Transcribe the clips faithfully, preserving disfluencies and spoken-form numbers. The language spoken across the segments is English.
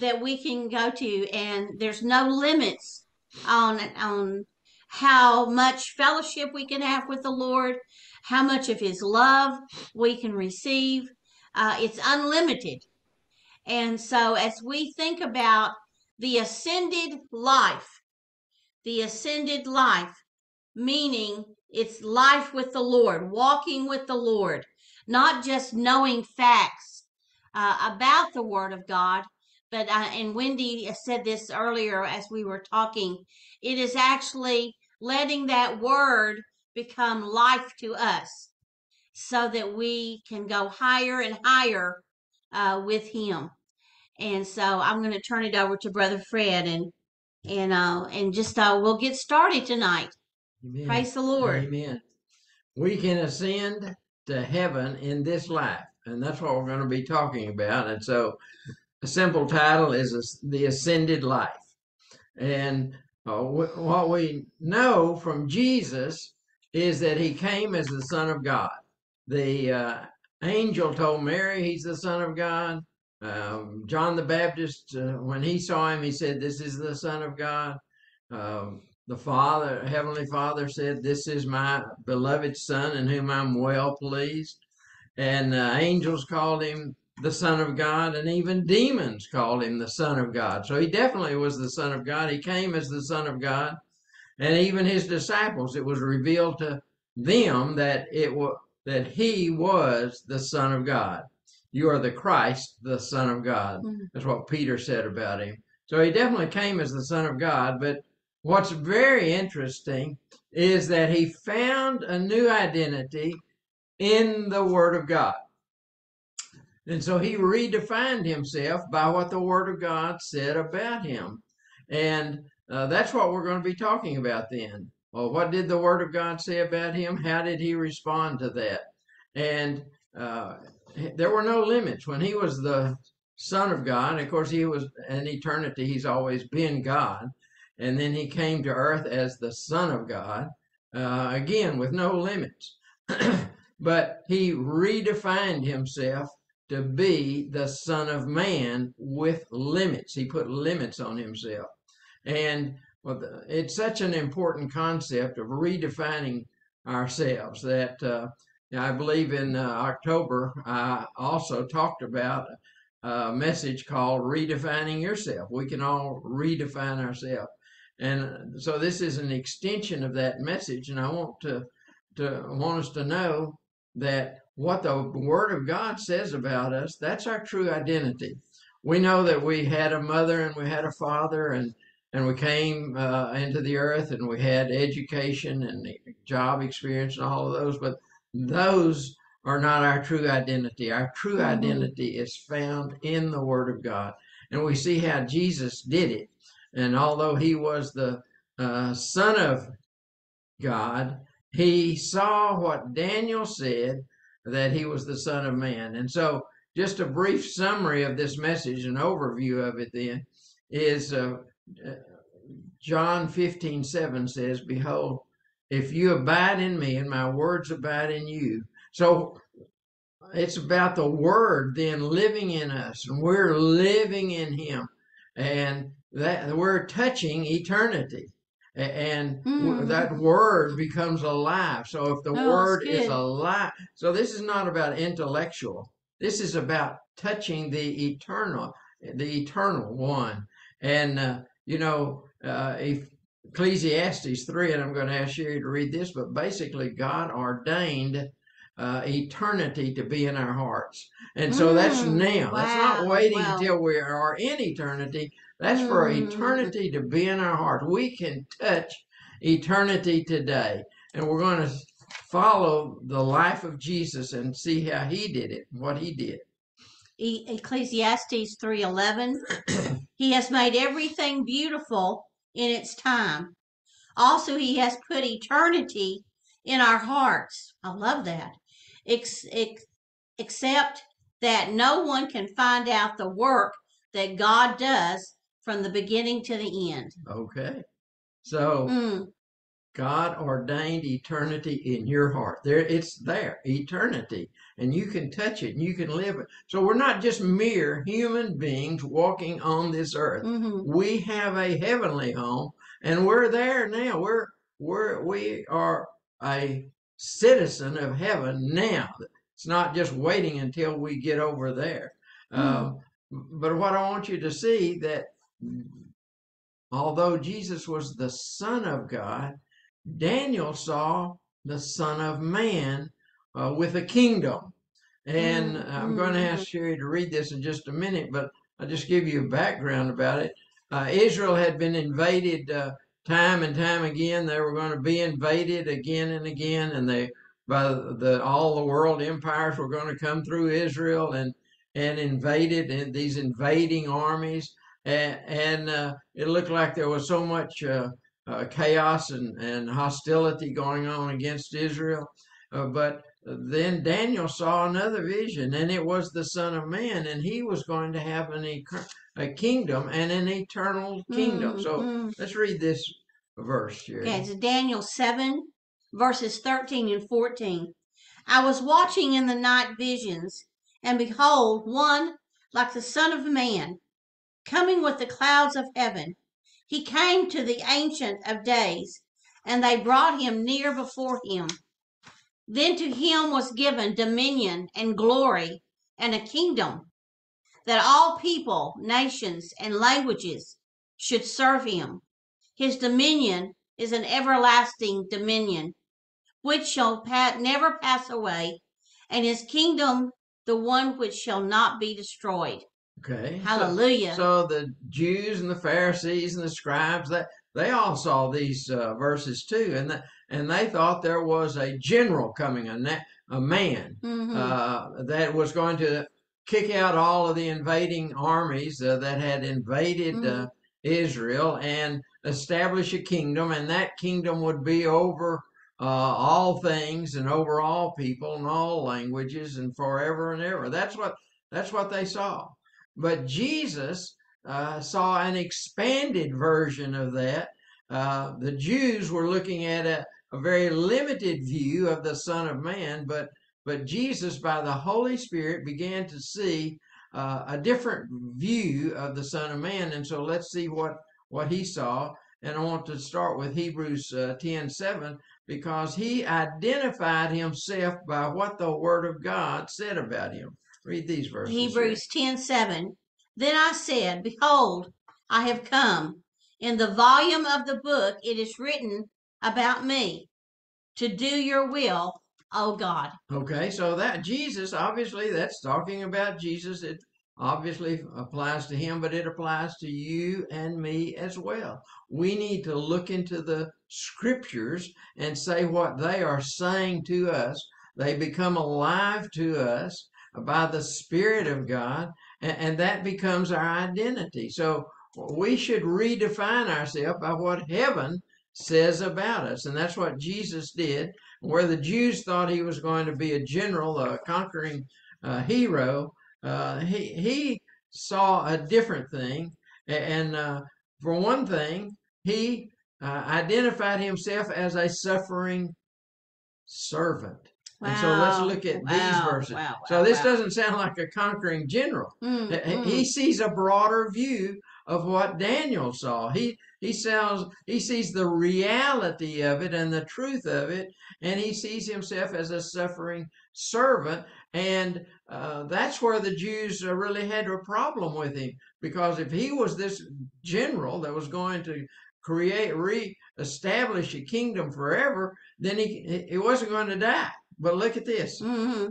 that we can go to, and there's no limits on on how much fellowship we can have with the Lord, how much of his love we can receive. Uh, it's unlimited. And so as we think about the ascended life, the ascended life, meaning it's life with the Lord, walking with the Lord, not just knowing facts uh, about the Word of God, but, uh, and Wendy said this earlier as we were talking, it is actually letting that Word become life to us so that we can go higher and higher uh, with Him. And so I'm going to turn it over to Brother Fred, and and uh, and just uh, we'll get started tonight. Amen. Praise the Lord. Amen. We can ascend to heaven in this life, and that's what we're going to be talking about. And so a simple title is The Ascended Life. And uh, what we know from Jesus is that he came as the Son of God. The uh, angel told Mary he's the Son of God. Um, John the Baptist, uh, when he saw him, he said, this is the Son of God. Um, the Father, Heavenly Father said, this is my beloved Son in whom I'm well pleased. And uh, angels called him the Son of God, and even demons called him the Son of God. So he definitely was the Son of God. He came as the Son of God. And even his disciples, it was revealed to them that it was, that he was the Son of God. You are the Christ, the Son of God. That's what Peter said about him. So he definitely came as the Son of God. But what's very interesting is that he found a new identity in the Word of God. And so he redefined himself by what the Word of God said about him. And uh, that's what we're going to be talking about then. Well, what did the Word of God say about him? How did he respond to that? And uh, there were no limits. When he was the Son of God, of course, he was an eternity. He's always been God. And then he came to earth as the Son of God, uh, again, with no limits. But he redefined himself to be the Son of Man with limits. He put limits on himself. And well, it's such an important concept of redefining ourselves that uh, I believe in uh, October, I also talked about a message called Redefining Yourself. We can all redefine ourselves. And so this is an extension of that message. And I want to, to want us to know that what the Word of God says about us, that's our true identity. We know that we had a mother and we had a father, and and we came uh, into the earth, and we had education and job experience and all of those, but those are not our true identity. Our true identity is found in the Word of God. And we see how Jesus did it. And although he was the uh, Son of God, he saw what Daniel said, that he was the Son of Man. And so just a brief summary of this message, an overview of it then, is uh, John fifteen seven says, behold, if you abide in me and my words abide in you. So it's about the Word then living in us, and we're living in him, and that we're touching eternity, and mm. that Word becomes alive. So if the oh, Word is alive, so this is not about intellectual. This is about touching the eternal, the eternal one. And, uh, you know, uh, if Ecclesiastes three, and I'm going to ask Sherry to read this, but basically God ordained uh, eternity to be in our hearts. And so mm, that's now. Wow, that's not waiting wow. until we are in eternity. That's mm. for eternity to be in our heart. We can touch eternity today. And we're going to follow the life of Jesus and see how he did it, what he did. E Ecclesiastes three eleven, he has made everything beautiful in its time. Also, he has put eternity in our hearts. I love that. Ex ex except that no one can find out the work that God does from the beginning to the end. Okay. So mm. God ordained eternity in your heart. There, it's there, eternity, and you can touch it and you can live it. So we're not just mere human beings walking on this earth. Mm-hmm. We have a heavenly home, and we're there now. We're we're we are a citizen of heaven now. It's not just waiting until we get over there. Mm-hmm. uh, but what I want you to see that although Jesus was the Son of God, Daniel saw the Son of Man uh, with a kingdom. And mm-hmm. I'm going to ask Sherry to read this in just a minute, but I'll just give you a background about it. Uh, Israel had been invaded uh, time and time again. They were going to be invaded again and again, and they by the all the world empires were going to come through Israel and and invaded and these invading armies. And, and uh, it looked like there was so much uh, Uh, chaos and, and hostility going on against Israel. Uh, but then Daniel saw another vision, and it was the Son of Man, and he was going to have an e a kingdom and an eternal kingdom. Mm, so mm. let's read this verse here. Okay, it's Daniel seven, verses thirteen and fourteen. I was watching in the night visions, and behold, one like the Son of Man, coming with the clouds of heaven. He came to the Ancient of Days, and they brought him near before him. Then to him was given dominion and glory and a kingdom, that all people, nations, and languages should serve him. His dominion is an everlasting dominion, which shall never pass away, and his kingdom the one which shall not be destroyed. Okay. Hallelujah. So, so the Jews and the Pharisees and the scribes, that they all saw these uh, verses too, and the, and they thought there was a general coming, a a man mm-hmm. uh, that was going to kick out all of the invading armies uh, that had invaded mm-hmm. uh, Israel and establish a kingdom, and that kingdom would be over uh, all things and over all people and all languages and forever and ever. That's what that's what they saw. But Jesus uh, saw an expanded version of that. Uh, the Jews were looking at a, a very limited view of the Son of Man, but but Jesus, by the Holy Spirit, began to see uh, a different view of the Son of Man. And so let's see what, what he saw. And I want to start with Hebrews uh, ten seven, because he identified himself by what the Word of God said about him. Read these verses. Hebrews ten seven. Then I said, behold, I have come. In the volume of the book it is written about me, to do your will, O God. Okay, so that Jesus, obviously, that's talking about Jesus. It obviously applies to him, but it applies to you and me as well. We need to look into the scriptures and say what they are saying to us. They become alive to us by the Spirit of God, and, and that becomes our identity. So we should redefine ourselves by what heaven says about us, and that's what Jesus did. Where the Jews thought he was going to be a general, a conquering uh, hero, uh, he, he saw a different thing, and uh, for one thing, he uh, identified himself as a suffering servant. And wow. So let's look at wow. these verses. Wow. Wow. So this wow. doesn't sound like a conquering general. Mm. He mm. sees a broader view of what Daniel saw. He he sees he sees the reality of it and the truth of it, and he sees himself as a suffering servant. And uh, that's where the Jews really had a problem with him, because if he was this general that was going to create re-establish a kingdom forever, then he he wasn't going to die. But look at this. Mm-hmm.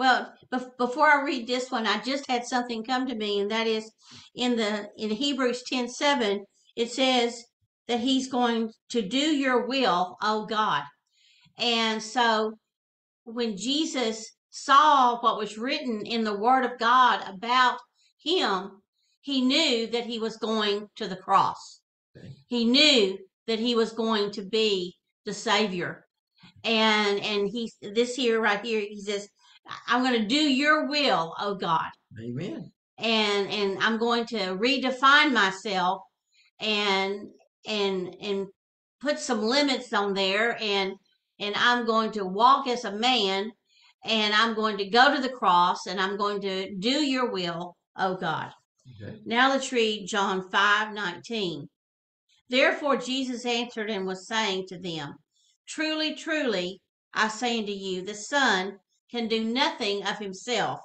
Well, bef before I read this one, I just had something come to me, and that is in the in Hebrews ten seven, it says that he's going to do your will, O God. And so when Jesus saw what was written in the Word of God about him, he knew that he was going to the cross. Okay. He knew that he was going to be the Savior. And and he this here right here he says, I'm going to do your will, O God. Amen. And and I'm going to redefine myself and and and put some limits on there, and and I'm going to walk as a man, and I'm going to go to the cross, and I'm going to do your will, O God. Okay. Now let's read John five nineteen. Therefore Jesus answered and was saying to them, Truly, truly, I say unto you, the Son can do nothing of himself.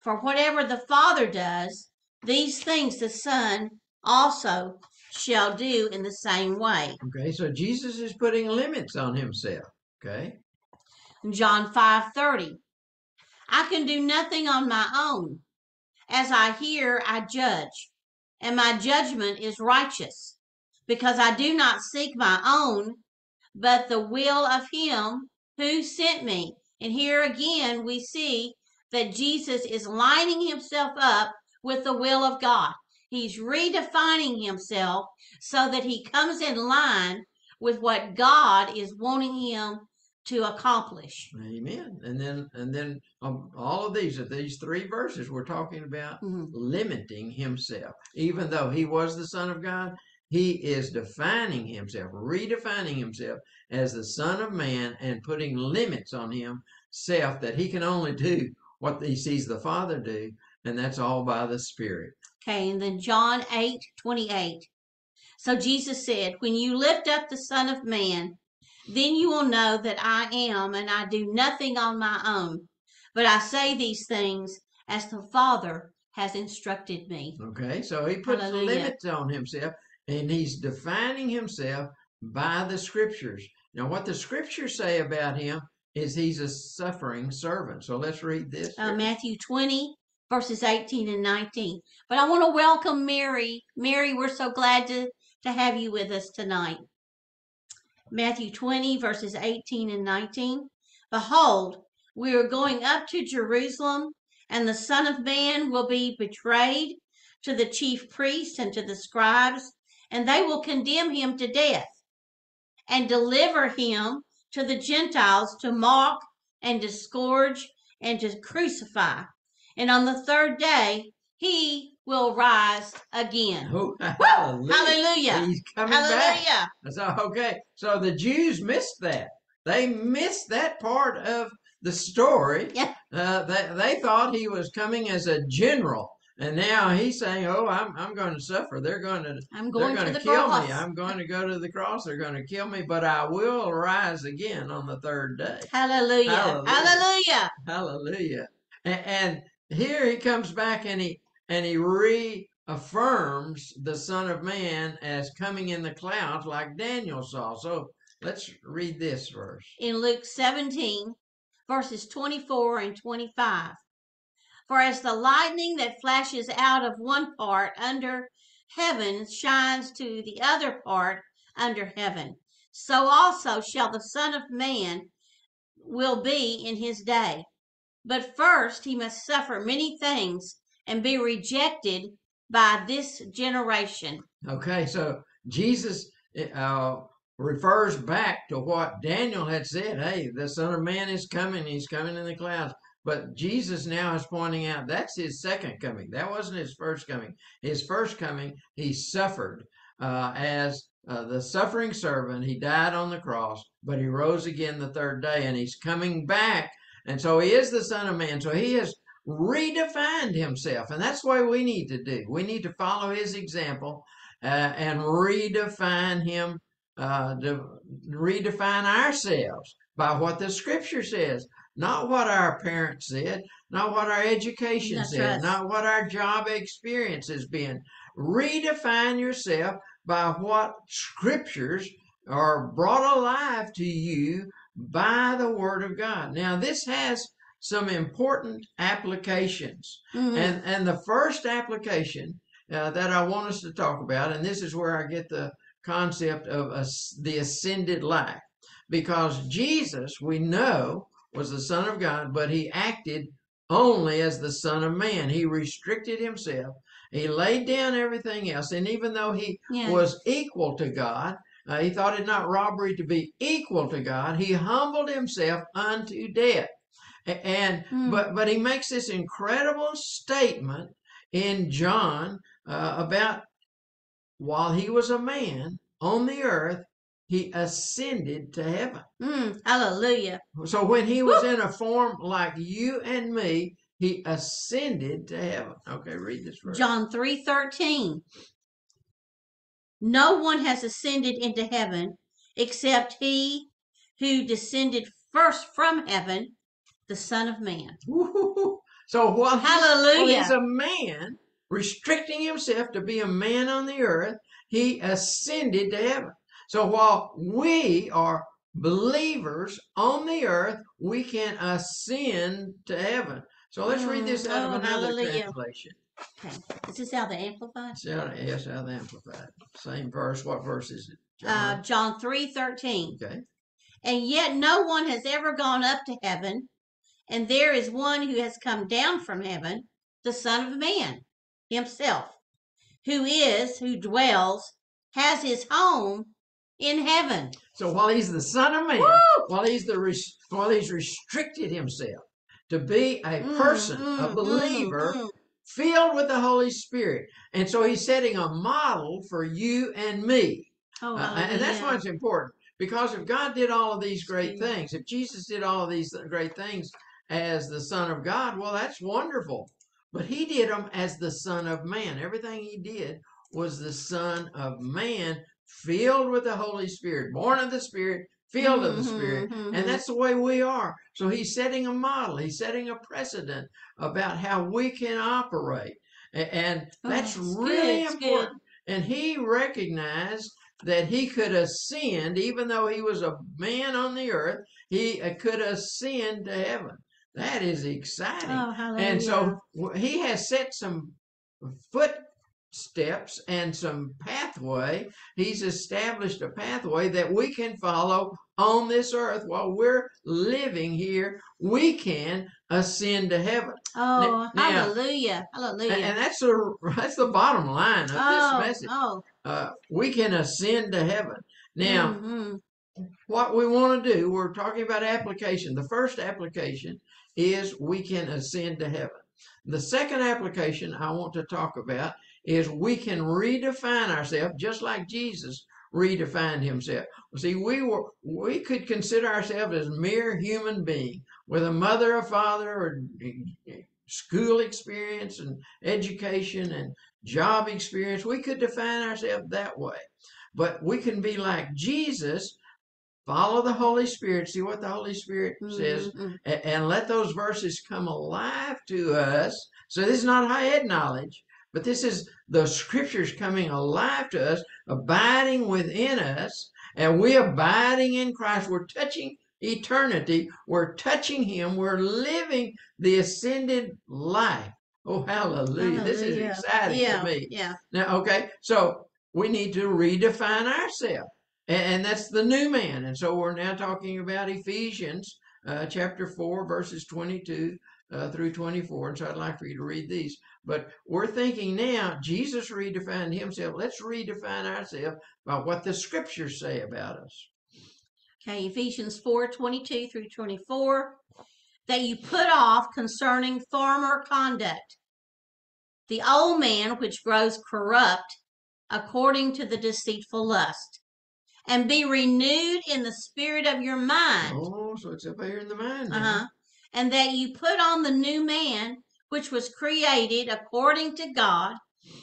For whatever the Father does, these things the Son also shall do in the same way. Okay, so Jesus is putting limits on himself. Okay. John five thirty. I can do nothing on my own. As I hear, I judge, and my judgment is righteous, because I do not seek my own, but the will of him who sent me. And here again we see that Jesus is lining himself up with the will of God. He's redefining himself so that he comes in line with what God is wanting him to accomplish. Amen. And then, and then um, all of these, these three verses, we're talking about mm-hmm. limiting himself. Even though he was the Son of God, he is defining himself, redefining himself as the Son of Man, and putting limits on himself that he can only do what he sees the Father do, and that's all by the Spirit. Okay, and then John eight twenty-eight. So Jesus said, When you lift up the Son of Man, then you will know that I am, and I do nothing on my own, but I say these things as the Father has instructed me. Okay, so he puts Hallelujah. limits on himself. And he's defining himself by the scriptures. Now, what the scriptures say about him is he's a suffering servant. So let's read this. Uh, Matthew twenty, verses eighteen and nineteen. But I want to welcome Mary. Mary, we're so glad to, to have you with us tonight. Matthew twenty, verses eighteen and nineteen. Behold, we are going up to Jerusalem, and the Son of Man will be betrayed to the chief priests and to the scribes, and they will condemn him to death and deliver him to the Gentiles to mock and to scourge and to crucify. And on the third day, he will rise again. Oh, hallelujah. Hallelujah. He's coming hallelujah. back. So, okay, so the Jews missed that. They missed that part of the story. Yeah. Uh, they, they thought he was coming as a general. And now he's saying, "Oh, I'm I'm going to suffer. They're going to I'm going they're going to, to kill cross. me. I'm going to go to the cross. They're going to kill me, but I will rise again on the third day." Hallelujah! Hallelujah! Hallelujah! Hallelujah. And, and here he comes back, and he and he reaffirms the Son of Man as coming in the clouds, like Daniel saw. So let's read this verse in Luke seventeen, verses twenty-four and twenty-five. For as the lightning that flashes out of one part under heaven shines to the other part under heaven, so also shall the Son of Man will be in his day. But first he must suffer many things and be rejected by this generation. Okay, so Jesus uh, refers back to what Daniel had said. Hey, the Son of Man is coming. He's coming in the clouds. But Jesus now is pointing out that's his second coming. That wasn't his first coming. His first coming, he suffered uh, as uh, the suffering servant. He died on the cross, but he rose again the third day, and he's coming back. And so he is the Son of Man. So he has redefined himself, and that's what we need to do. We need to follow his example uh, and redefine him, uh, to redefine ourselves by what the Scripture says. Not what our parents said, not what our education That's said, right. not what our job experience has been. Redefine yourself by what scriptures are brought alive to you by the Word of God. Now, this has some important applications. Mm-hmm. And, and the first application uh, that I want us to talk about, and this is where I get the concept of uh, the ascended life, because Jesus, we know, was the Son of God, but he acted only as the Son of Man. He restricted himself. He laid down everything else. And even though he yeah. was equal to God, uh, he thought it not robbery to be equal to God. He humbled himself unto death. And mm. but but he makes this incredible statement in John uh, about while he was a man, on the earth, he ascended to heaven. Mm, hallelujah. So when he was Woo. in a form like you and me, he ascended to heaven. Okay, read this verse. John three thirteen. No one has ascended into heaven except he who descended first from heaven, the Son of Man. Woo-hoo-hoo. So while hallelujah. he's a man, restricting himself to be a man on the earth, he ascended to heaven. So while we are believers on the earth, we can ascend to heaven. So let's read this out oh, of another hallelujah. translation. Okay. Is this out of the Amplified? Yes, out of the Amplified. Same verse. What verse is it? John, uh, John three thirteen. Okay. And yet no one has ever gone up to heaven, and there is one who has come down from heaven, the Son of Man himself, who is, who dwells, has his home in heaven. So while he's the Son of Man, Woo! while he's the while he's restricted himself to be a person, mm, mm, a believer, mm, mm. filled with the Holy Spirit, and so he's setting a model for you and me. Oh, uh, and yeah. that's why it's important. Because if God did all of these great things, if Jesus did all of these great things as the Son of God, well, that's wonderful. But he did them as the Son of Man. Everything he did was the Son of Man, filled with the Holy Spirit, born of the Spirit, filled mm-hmm, of the Spirit. Mm-hmm. And that's the way we are. So he's setting a model. He's setting a precedent about how we can operate. And that's oh, really good, important. Good. And he recognized that he could ascend, even though he was a man on the earth, he could ascend to heaven. That is exciting. Oh, hallelujah. And so he has set some footsteps and some pathway. He's established a pathway that we can follow on this earth while we're living here. We can ascend to heaven. Oh, now, hallelujah. Hallelujah. And that's the, that's the bottom line of oh, this message. Oh. Uh, we can ascend to heaven. Now, mm-hmm. what we want to do, we're talking about application. The first application is we can ascend to heaven. The second application I want to talk about is we can redefine ourselves, just like Jesus redefined himself. See, we were we could consider ourselves as mere human being with a mother, a father, or school experience and education and job experience. We could define ourselves that way, but we can be like Jesus, follow the Holy Spirit, see what the Holy Spirit mm-hmm. says, and, and let those verses come alive to us. So this is not high head knowledge, but this is the scriptures coming alive to us, abiding within us, and we abiding in Christ. We're touching eternity. We're touching him. We're living the ascended life. Oh, hallelujah. Hallelujah. This is exciting yeah, to me. Yeah. Now, okay, so we need to redefine ourselves. And, and that's the new man. And so we're now talking about Ephesians uh, chapter four, verses twenty-two uh, through twenty-four. And so I'd like for you to read these. But we're thinking now, Jesus redefined himself. Let's redefine ourselves by what the scriptures say about us. Okay, Ephesians four, twenty-two through twenty-four. That you put off concerning former conduct, the old man which grows corrupt according to the deceitful lust, and be renewed in the spirit of your mind. Oh, so it's up here in the mind now. Uh-huh. And that you put on the new man, which was created according to God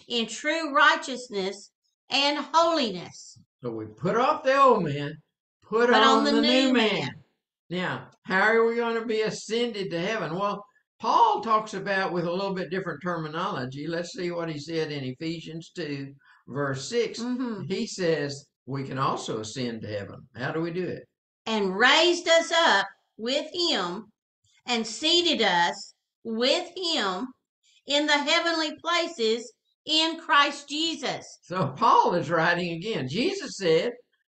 in true righteousness and holiness. So we put off the old man, put, put on, on the, the new, new man. man. Now, how are we going to be ascended to heaven? Well, Paul talks about with a little bit different terminology. Let's see what he said in Ephesians two, verse six. Mm-hmm. He says we can also ascend to heaven. How do we do it? And raised us up with him and seated us with him in the heavenly places in Christ Jesus. So Paul is writing again. Jesus said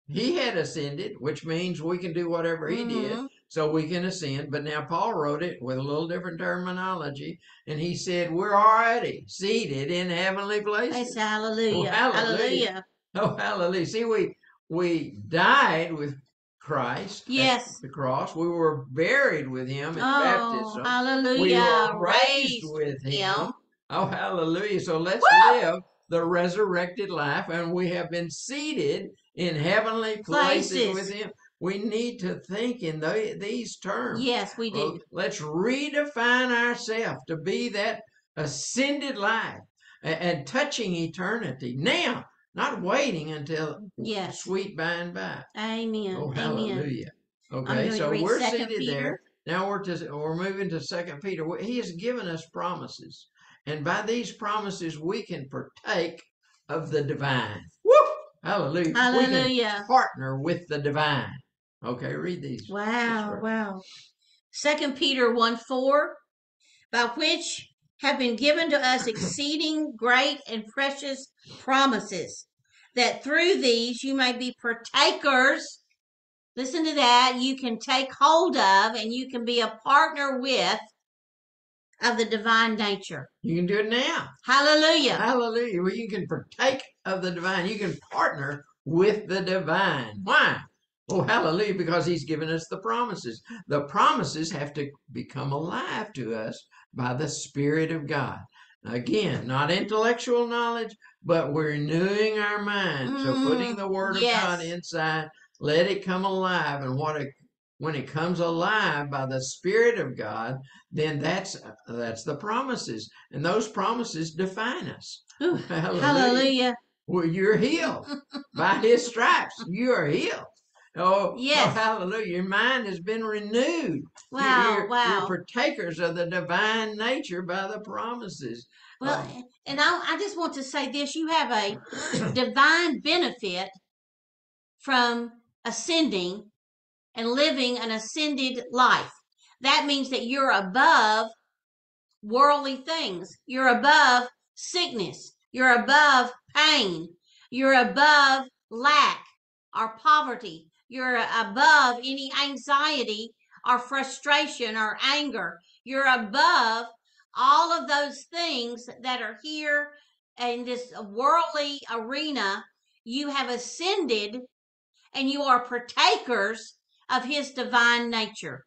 he had ascended, which means we can do whatever he mm-hmm. did, so we can ascend. But now Paul wrote it with a little different terminology, and he said we're already seated in heavenly places. Yes, hallelujah. Oh, hallelujah. Hallelujah. Oh, hallelujah. See, we we died with Christ yes. at the cross. We were buried with him at oh, baptism. Hallelujah. We were raised, raised with him. him. Oh, hallelujah. So let's Woo! live the resurrected life, and we have been seated in heavenly places, places with him. We need to think in the, these terms. Yes, we do. Well, let's redefine ourselves to be that ascended life and, and touching eternity now, not waiting until yes. sweet by and by. Amen. Oh, hallelujah. Amen. Okay, so we're seated Peter. there. Now we're to, we're moving to Second Peter. He has given us promises, and by these promises we can partake of the divine. Woo! Hallelujah. Hallelujah. We can partner with the divine. Okay, read these. Wow, wow. Second Peter one four, by which have been given to us exceeding great and precious promises, that through these you may be partakers. Listen to that. You can take hold of and you can be a partner with of the divine nature. You can do it now. Hallelujah. Hallelujah. Well, you can partake of the divine. You can partner with the divine. Why? Oh, hallelujah, because he's given us the promises. The promises have to become alive to us by the Spirit of God. Again, not intellectual knowledge, but we're renewing our minds. Mm, so putting the Word yes. of God inside, let it come alive. And what a, when it comes alive by the Spirit of God, then that's, that's the promises. And those promises define us. Ooh, hallelujah. Hallelujah. Well, you're healed. By his stripes, you are healed. Oh, yes. Oh, hallelujah. Your mind has been renewed. Wow, you're, you're, wow. You're partakers of the divine nature by the promises. Well, oh. and I, I just want to say this. You have a divine benefit from ascending and living an ascended life. That means that you're above worldly things. You're above sickness. You're above pain. You're above lack or poverty. You're above any anxiety or frustration or anger. You're above all of those things that are here in this worldly arena. You have ascended and you are partakers of his divine nature.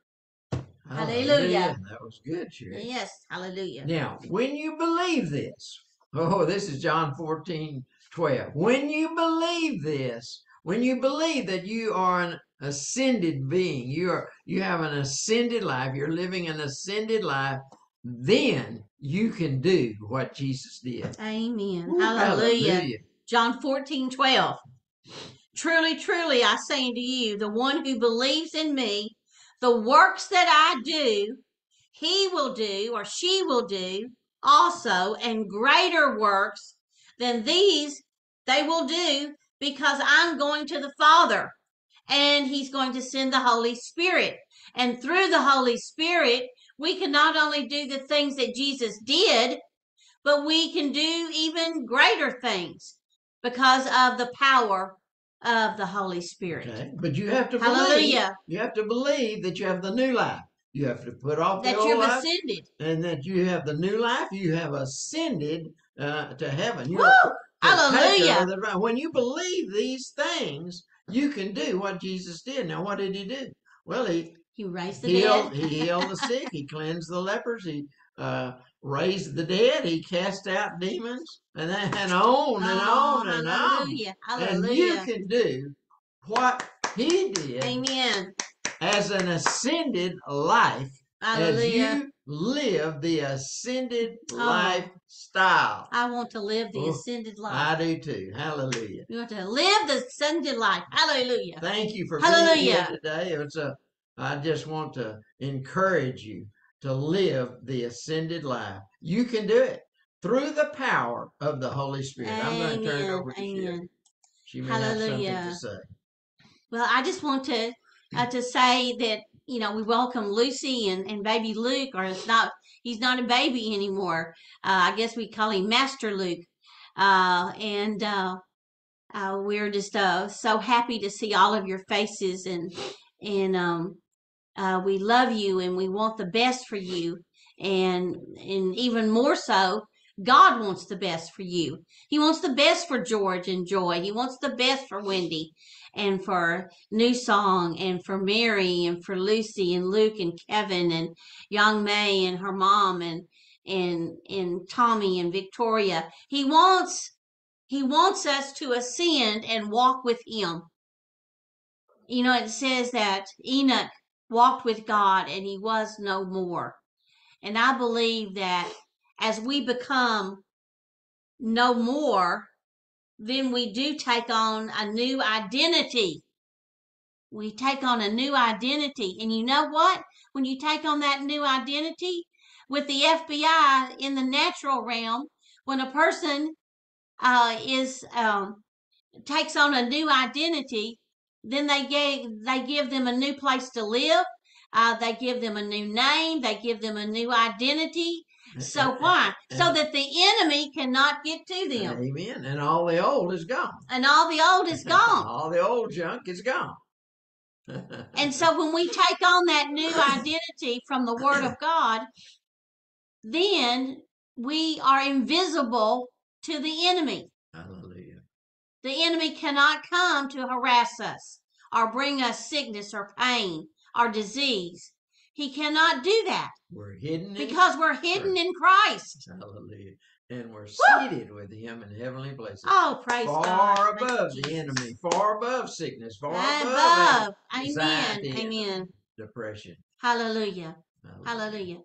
Hallelujah. Hallelujah. That was good, Sherry. Yes, hallelujah. Now, when you believe this, oh, this is John fourteen twelve. When you believe this, when you believe that you are an ascended being, you are you have an ascended life, you're living an ascended life, then you can do what Jesus did. Amen. Ooh, hallelujah. hallelujah. John fourteen twelve. Truly, truly, I say unto you, the one who believes in me, the works that I do, he will do, or she will do also, and greater works than these they will do, because I'm going to the Father, and he's going to send the Holy Spirit. And through the Holy Spirit, we can not only do the things that Jesus did, but we can do even greater things because of the power of the Holy Spirit. Okay. But you have to Hallelujah. believe. You have to believe that you have the new life. You have to put off the that old life. That you've ascended. And that you have the new life. You have ascended uh, to heaven. You Woo! Hallelujah. When you believe these things, you can do what Jesus did. Now, what did he do? Well, he, he raised the healed, dead. He healed the sick. He cleansed the lepers. He uh, raised the dead. He cast out demons. And, and on and oh, on and hallelujah. on. Hallelujah. And you can do what he did. Amen. As an ascended life. Hallelujah. As you live the ascended oh, lifestyle. I want to live the oh, ascended life. I do too. Hallelujah. You want to live the ascended life. Hallelujah. Thank you for Hallelujah. being here today. It's a, I just want to encourage you to live the ascended life. You can do it through the power of the Holy Spirit. Amen. I'm going to turn it over to Sherry. She may Hallelujah. have something to say. Well, I just want to uh, to say that, you know, we welcome Lucy and, and baby Luke, or it's not, he's not a baby anymore. Uh, I guess we call him Master Luke. Uh, and uh, uh, we're just uh, so happy to see all of your faces. And, and um, uh, we love you and we want the best for you. And, and even more so, God wants the best for you. He wants the best for George and Joy. He wants the best for Wendy, and for New Song, and for Mary, and for Lucy, and Luke, and Kevin, and Young May, and her mom, and and and Tommy, and Victoria. He wants He wants us to ascend and walk with him. You know, it says that Enoch walked with God and he was no more. And I believe that as we become no more, then we do take on a new identity. We take on a new identity. And you know what? When you take on that new identity, with the F B I in the natural realm, when a person uh, is um, takes on a new identity, then they gave, they give them a new place to live. Uh, they give them a new name. They give them a new identity. So why? So that the enemy cannot get to them. Amen. And all the old is gone. And all the old is gone. All the old junk is gone. And so when we take on that new identity from the Word of God, then we are invisible to the enemy. Hallelujah. The enemy cannot come to harass us or bring us sickness or pain or disease. He cannot do that. We're hidden because in, we're hidden we're, in Christ. Hallelujah. And we're Woo! seated with him in heavenly places. Oh, praise far God. Far above the enemy, far above sickness, far above, above. Amen. Amen. Depression. Hallelujah. Hallelujah. Hallelujah.